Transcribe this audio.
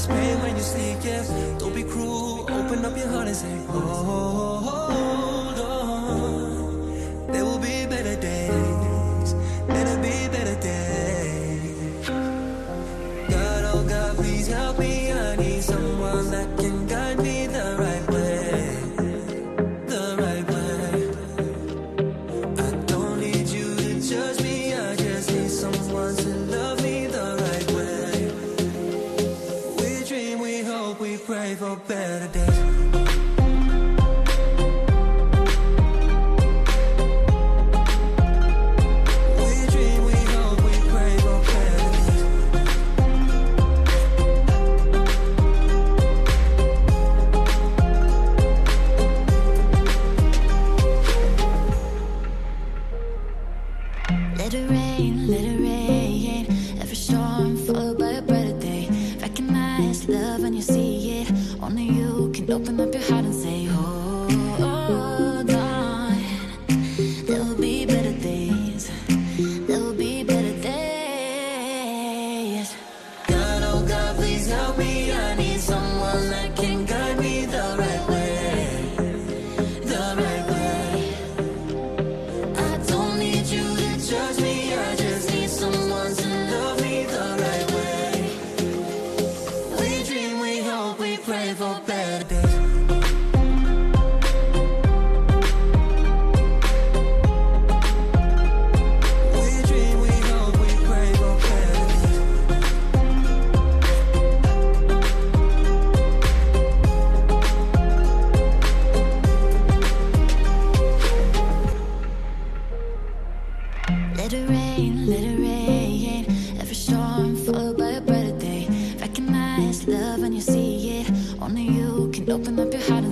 is pain when you sleep, yes. Don't be cruel, open up your heart and say, hold on. There will be better days, there'll be better days. God, oh God, please help me. I need someone that can guide me the right way, the right way. I don't need you to judge me, I just need someone to love me the right way. We hope, we pray for better days. Love and you see it, only you can open up your heart and say, hold on, there'll be better days, there'll be better days. God, oh God, please help me, I need someone that can guide me the right way, the right way. I don't need you to judge me, I just need someone to love me the right way. Pray for better days. Love and you see it, only you can open up your heart.